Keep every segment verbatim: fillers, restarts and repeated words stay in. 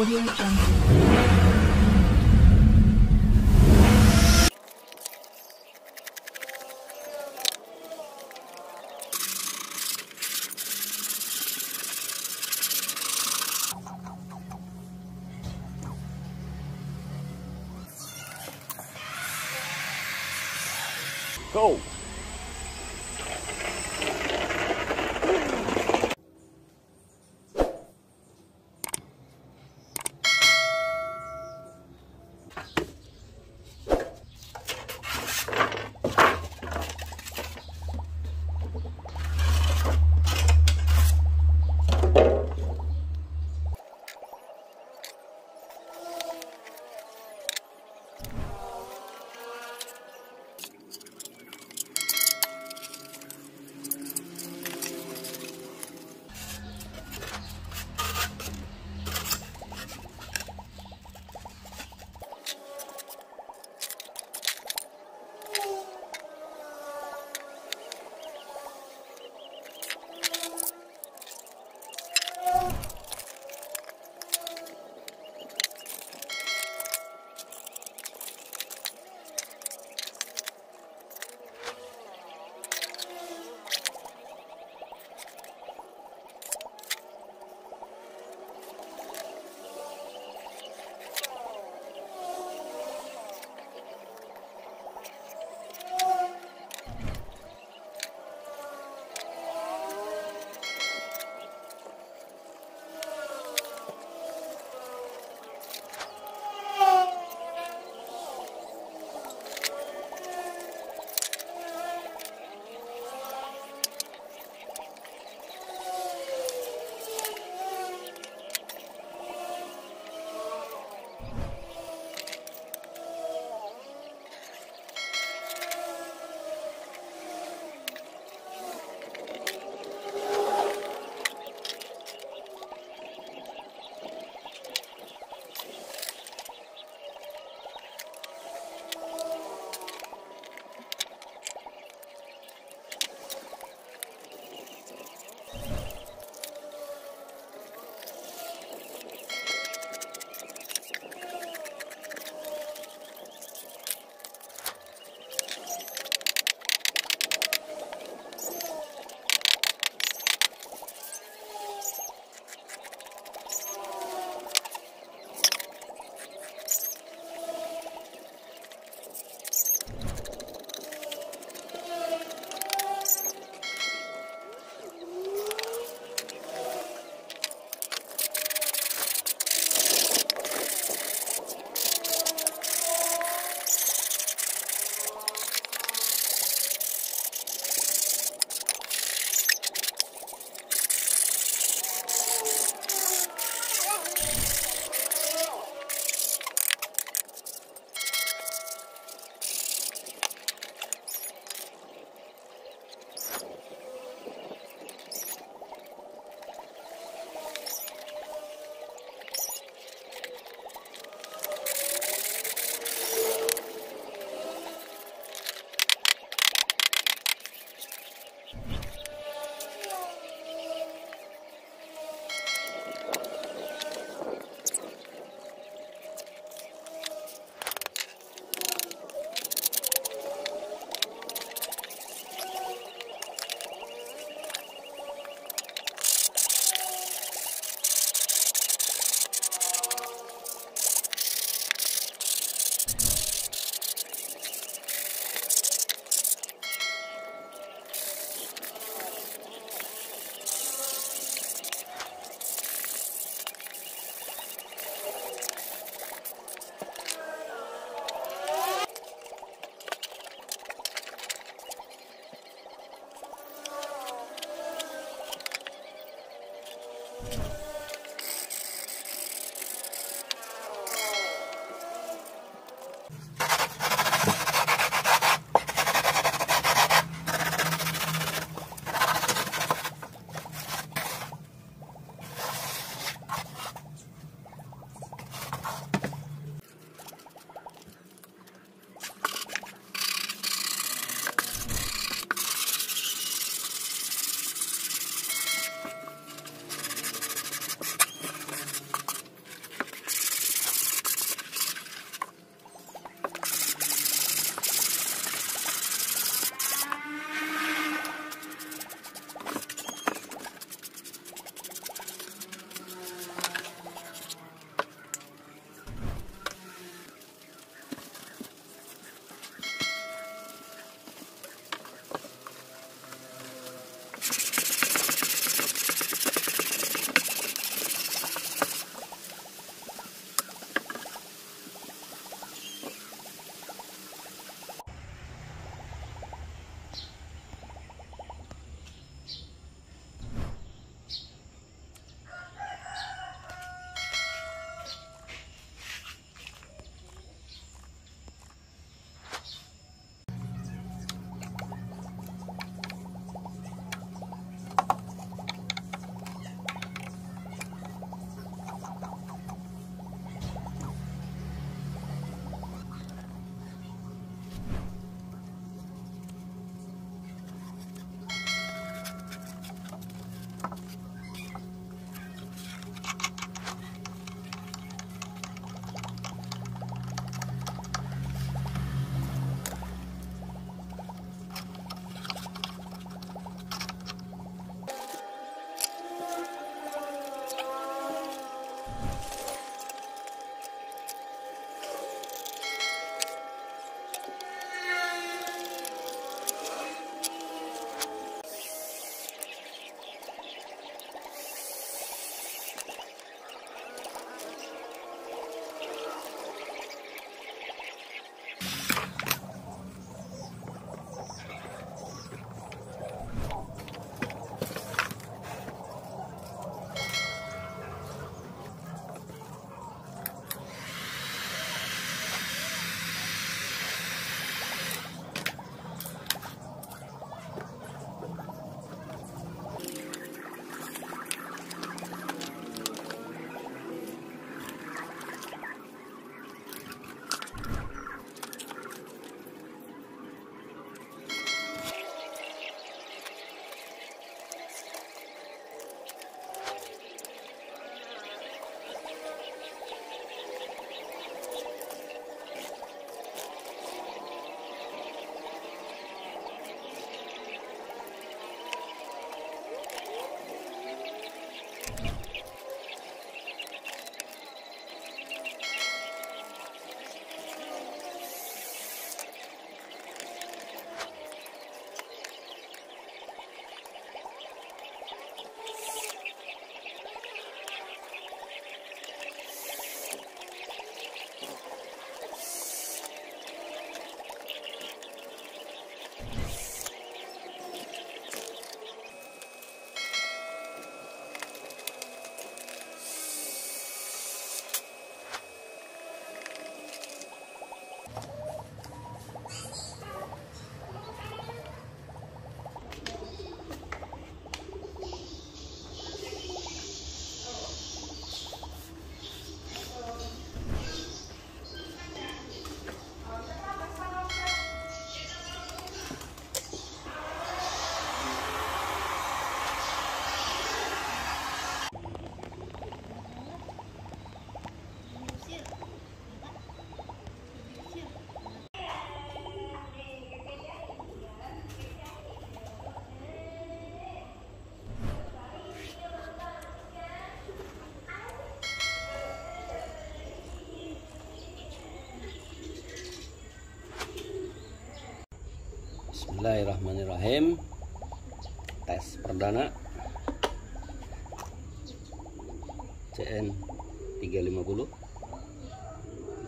Audio Jungle. Go. Bismillahirrahmanirrahim. Tes perdana C N tiga lima nol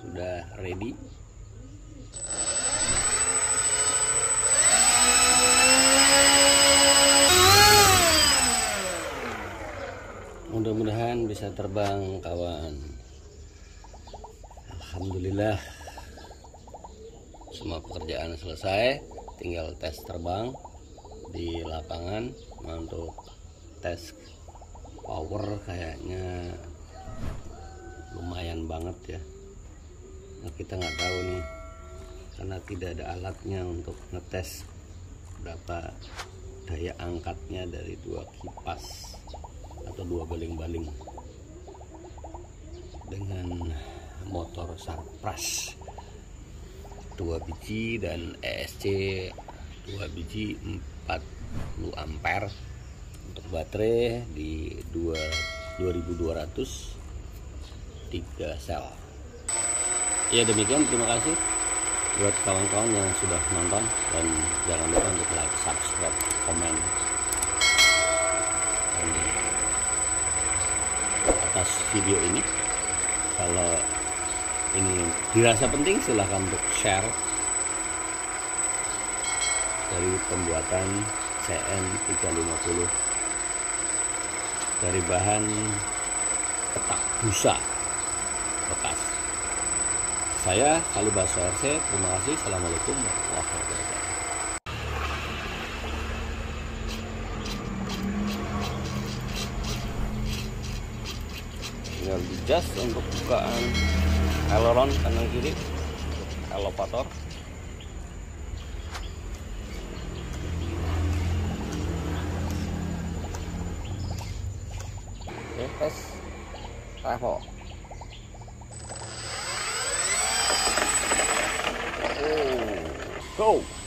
sudah ready. Mudah-mudahan bisa terbang, kawan. Alhamdulillah, semua pekerjaan selesai, tinggal tes terbang di lapangan. Untuk tes power kayaknya lumayan banget ya. Nah, kita nggak tahu nih karena tidak ada alatnya untuk ngetes berapa daya angkatnya dari dua kipas atau dua baling-baling dengan motor Sarpras dua biji dan E S C dua biji empat puluh ampere untuk baterai di dua ribu dua ratus tiga sel. Ya, demikian, terima kasih buat kawan-kawan yang sudah nonton, dan jangan lupa untuk like, subscribe, komen atas video ini. Kalau ini dirasa penting, silahkan untuk share. Dari pembuatan C N tiga lima nol dari bahan petak busa bekas. Saya Kalibasau R C, terima kasih. Assalamualaikum warahmatullahi wabarakatuh. Tinggal di jas untuk bukaan aileron kanan kiri, elevator. Tes travel. Oh, go.